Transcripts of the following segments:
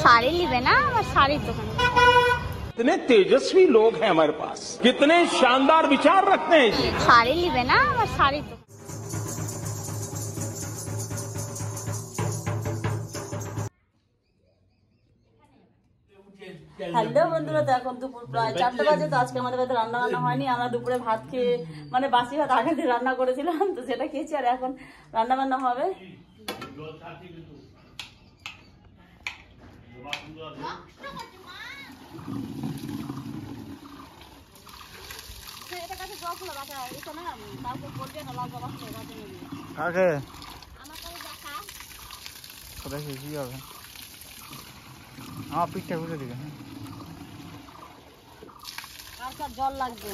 साड़ी लिबे ना साड़ी कितने तेजस्वी लोग हैं हमारे पास, कितने शानदार विचार रखते हैं जी। साड़ी लिबे ना साड़ी। হ্যালো বন্ধুরা, তো এখন দুপুর প্রায় 4টা বাজে। তো আজকে আমাদের বাড়িতে রান্না বান্না হয়নি। আমরা দুপুরে ভাত খেয়ে মানে বাসি ভাত আগে দিয়ে রান্না করেছিলাম, তো সেটা খেয়েছি। আর এখন রান্না বান্না হবে। পিঠটা ঘুরে দিবে, জল লাগবে।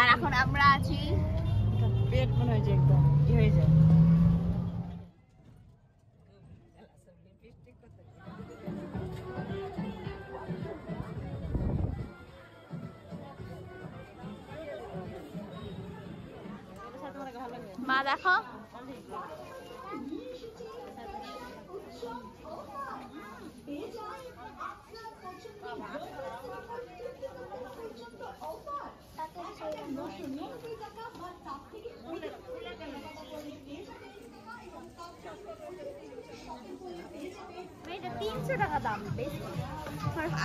আর এখন আমরা আছি পেট মনে হয় একদম কি হয়ে যায়। মা দেখো $300 দাম বেশি,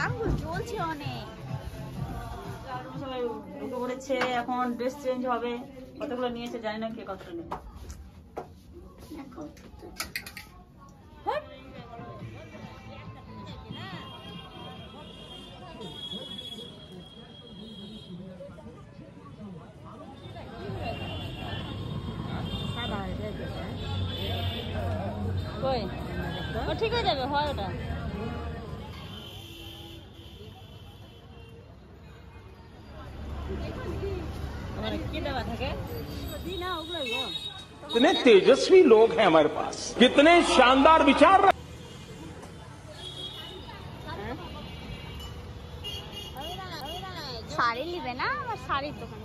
আঙুল জ্বলছে অনেক। সবাই ঢুকে পড়েছে, এখন ড্রেস চেঞ্জ হবে। কতগুলো নিয়েছে জানি না, কে কতটা নেবে। ঠিক হয়ে যাবে, হয় ওটা। कितने तेजस्वी लोग हैं हमारे पास, कितने शानदार विचार। साड़ी लिबे ना साड़ी दुकान।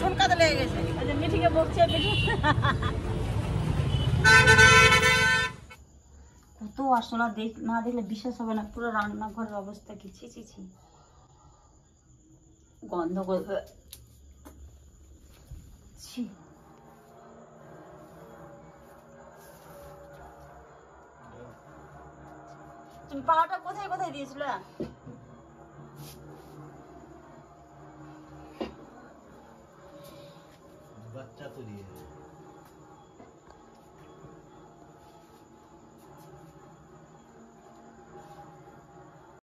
ঝুমকাতে লেগে গেছে, মিঠিকে বকছে। কত এত আসলা না দেখলে বিশ্বাস হবে না, পুরো রান্নাঘরের অবস্থা কি ছি ছি ছি, গন্ধ ছি। তুমি পাটা কোথায় কোথায় দিয়েছিল? বাচ্চা তো দিয়ে